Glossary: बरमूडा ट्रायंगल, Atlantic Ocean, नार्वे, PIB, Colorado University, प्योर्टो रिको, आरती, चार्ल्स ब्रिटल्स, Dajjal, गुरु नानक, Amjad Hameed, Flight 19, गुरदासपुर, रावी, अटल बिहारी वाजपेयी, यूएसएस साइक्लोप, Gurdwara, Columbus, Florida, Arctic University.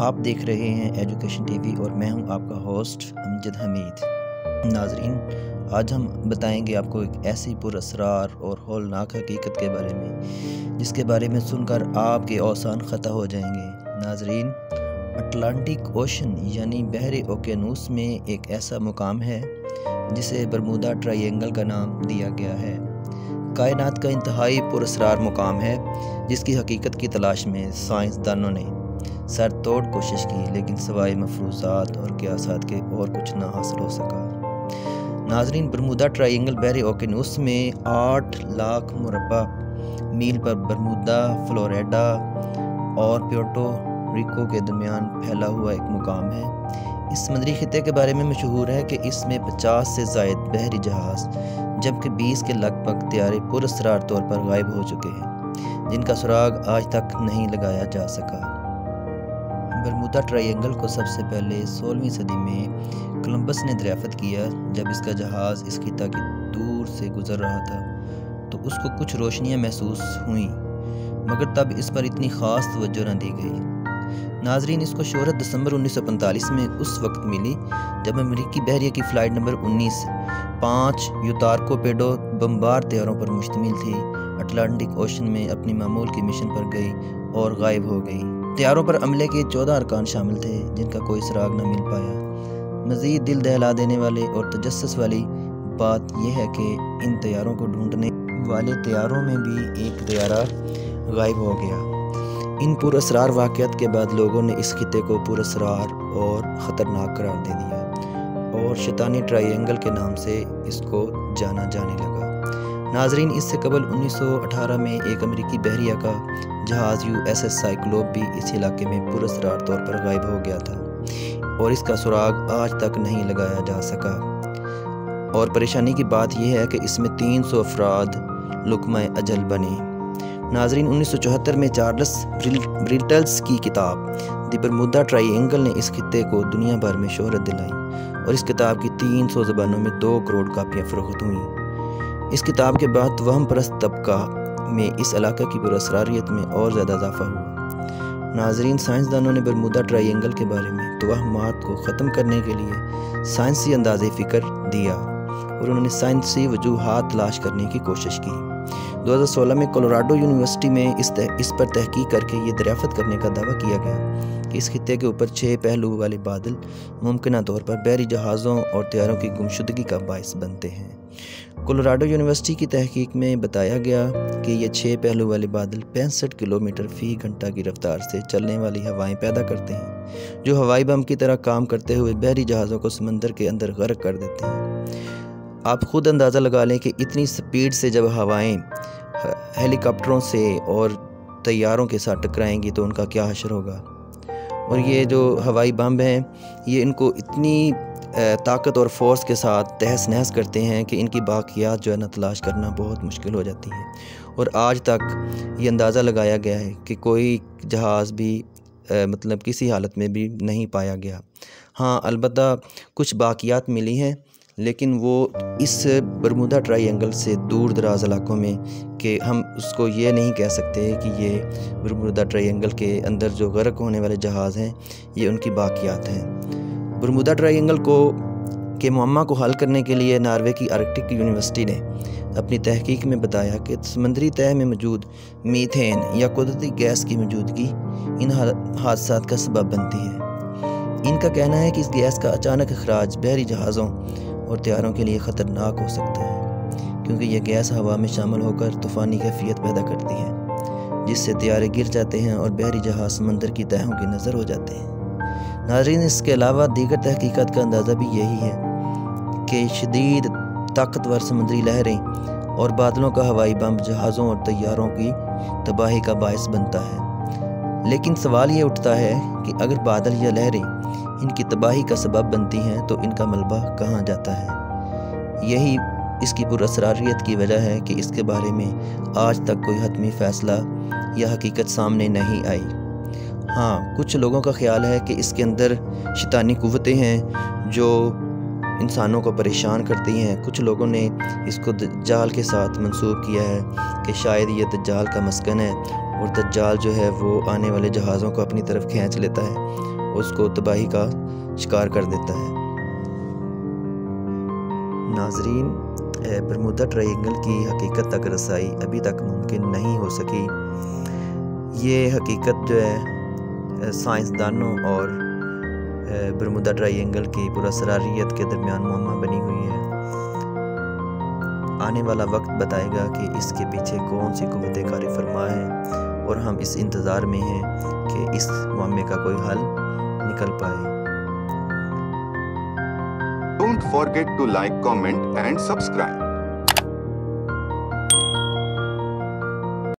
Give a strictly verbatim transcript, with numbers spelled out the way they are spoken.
आप देख रहे हैं एजुकेशन टीवी और मैं हूं आपका होस्ट अमजद हमीद। नाजरीन, आज हम बताएंगे आपको एक ऐसी पुरअसरार और हौलनाक हकीकत के बारे में जिसके बारे में सुनकर आपके औसान ख़ता हो जाएंगे। नाजरीन, अटलांटिक ओशन यानी बहरे ओकेनूस में एक ऐसा मुकाम है जिसे बरमूडा ट्रायंगल का नाम दिया गया है। कायनात का इंतहाई पुरअसरार मुकाम है जिसकी हकीकत की तलाश में साइंसदानों ने सर तोड़ कोशिश की, लेकिन सवाए मफरूजात और क़यासात के और कुछ ना हासिल हो सका। नाजरीन, बरमूडा ट्रायंगल बहरे ओकेनूस में आठ लाख मुरबा मील पर बरमूडा, फ्लोरिडा और प्योर्टो रिको के दरमियान फैला हुआ एक मुकाम है। इस समंदरी खिते के बारे में मशहूर है कि इसमें पचास से ज़ायद बहरी जहाज़ जबकि बीस के लगभग तैयारे पुरअसरार तौर पर गायब हो चुके हैं, जिनका सुराग आज तक नहीं लगाया जा सका। बरमूडा ट्रायंगल को सबसे पहले सोलहवीं सदी में कोलंबस ने दरियाफ़त किया। जब इसका जहाज़ इस खिता के दूर से गुजर रहा था तो उसको कुछ रोशनियाँ महसूस हुई, मगर तब इस पर इतनी ख़ास तवज्जो न दी गई। नाजरीन, इसको शोहरत दिसंबर उन्नीस सौ पैंतालीस में उस वक्त मिली जब अमेरिकी बहरिया की फ़्लाइट नंबर उन्नीस पाँच यूतार्कोपेडो बम्बार तैयारों पर मुश्तमिल थी, अटलांटिक ओशन में अपनी मामूल के मिशन पर गई और गायब हो गई। तैयारों पर अमले के चौदह अरकान शामिल थे जिनका कोई सुराग न मिल पाया। मज़ीद दिल दहला देने वाले और तजस्सुस वाली बात यह है कि इन तैयारों को ढूंढने वाले तैयारों में भी एक तैयारा गायब हो गया। इन पुरअसरार वाक़यात के बाद लोगों ने इस खिते को पुरअसरार और ख़तरनाक करार दे दिया और शैतानी ट्रायंगल के नाम से इसको जाना जाने लगा। नाजरीन, इससे कबल उन्नीस सौ अठारह में एक अमेरिकी बहरिया का जहाज़ यूएसएस साइक्लोप भी इस इलाके में पुरअसरार तौर पर गायब हो गया था और इसका सुराग आज तक नहीं लगाया जा सका। और परेशानी की बात यह है कि इसमें तीन सौ अफराद लुकमा अजल बने। नाजरीन, उन्नीस सौ चौहत्तर में चार्ल्स ब्रिटल्स की किताब द बरमूडा ट्रायंगल ने इस खिते को दुनिया भर में शोहरत दिलाई और इस किताब की तीन सौ ज़बानों में दो करोड़ कापियाँ फ़रोख्त हुईं। इस किताब के बाद वहम परस्त तबका में इस इलाके की पुरअसरारियत में और ज़्यादा इजाफा हुआ। नाजरीन, साइंसदानों ने बरमूडा ट्रायंगल के बारे में तोहमात को ख़त्म करने के लिए साइंसी अंदाज़े फ़िक्र दिया और उन्होंने साइंसी वजूहात तलाश करने की कोशिश की। दो हज़ार सोलह में कोलोराडो यूनिवर्सिटी में इस तह, इस पर तहकीक करके ये दरियाफ़त करने का दावा किया गया कि इस खिते के ऊपर छः पहलू वाले बादल मुमकिन तौर पर बहरी जहाज़ों और तैयारों की गुमशुदगी का बायस बनते हैं। कोलोराडो यूनिवर्सिटी की तहकीक में बताया गया कि ये छः पहलू वाले बादल पैंसठ किलोमीटर फ़ी घंटा की रफ्तार से चलने वाली हवाएं पैदा करते हैं जो हवाई बम की तरह काम करते हुए बहरी जहाज़ों को समंदर के अंदर गर्क कर देते हैं। आप खुद अंदाज़ा लगा लें कि इतनी स्पीड से जब हवाएं हेलीकॉप्टरों से और तैयारों के साथ टकराएंगी तो उनका क्या हश्र होगा। और ये जो हवाई बम हैं ये इनको इतनी ताकत और फोर्स के साथ तहस नहस करते हैं कि इनकी बाक़ियात जो है ना तलाश करना बहुत मुश्किल हो जाती है। और आज तक ये अंदाज़ा लगाया गया है कि कोई जहाज़ भी आ, मतलब किसी हालत में भी नहीं पाया गया। हाँ, अलबत्ता कुछ बाक़ियात मिली हैं लेकिन वो इस बरमूडा ट्रायंगल से दूर दराज इलाकों में कि हम उसको ये नहीं कह सकते कि ये बरमूडा ट्रायंगल के अंदर जो गर्क होने वाले जहाज़ हैं ये उनकी बाक़ियात हैं। बरमूडा ट्रायंगल को के मुअम्मा को हल करने के लिए नार्वे की आर्कटिक यूनिवर्सिटी ने अपनी तहकीक में बताया कि समंदरी तह में मौजूद मीथेन या कुदरती गैस की मौजूदगी इन हादसा का सबब बनती है। इनका कहना है कि इस गैस का अचानक अखराज बहरी जहाज़ों और तैयारों के लिए ख़तरनाक हो सकता है क्योंकि यह गैस हवा में शामिल होकर तूफ़ानी कैफियत पैदा करती है जिससे तैयारे गिर जाते हैं और बहरी जहाज़ समंदर की तहों की नज़र हो जाते हैं। नाजरीन, इसके अलावा दीगर तहकीकात का अंदाज़ा भी यही है कि शदीद ताकतवर समुद्री लहरें और बादलों का हवाई बम जहाज़ों और तैयारों की तबाही का बायस बनता है। लेकिन सवाल ये उठता है कि अगर बादल या लहरें इनकी तबाही का सबब बनती हैं तो इनका मलबा कहाँ जाता है। यही इसकी पुरअसरारियत की वजह है कि इसके बारे में आज तक कोई हतमी फ़ैसला या हकीकत सामने नहीं आई। हाँ, कुछ लोगों का ख्याल है कि इसके अंदर शैतानी कुव्वतें हैं जो इंसानों को परेशान करती हैं। कुछ लोगों ने इसको दज्जाल के साथ मंसूब किया है कि शायद ये दज्जाल का मस्कन है और दज्जाल जो है वो आने वाले जहाज़ों को अपनी तरफ खींच लेता है, उसको तबाही का शिकार कर देता है। नाजरीन, बरमूडा ट्रायंगल की हकीकत तक रसाई अभी तक मुमकिन नहीं हो सकी। ये हकीकत जो है साइंसदानों और बरमूडा ट्रायंगल की पुरअसरारियत के दरमियान मुअम्मा बनी हुई है। आने वाला वक्त बताएगा कि इसके पीछे कौन सी कुव्वतें कारी फरमा है, और हम इस इंतज़ार में हैं कि इस मामले का कोई हल निकल पाए। Don't forget to like, comment and subscribe.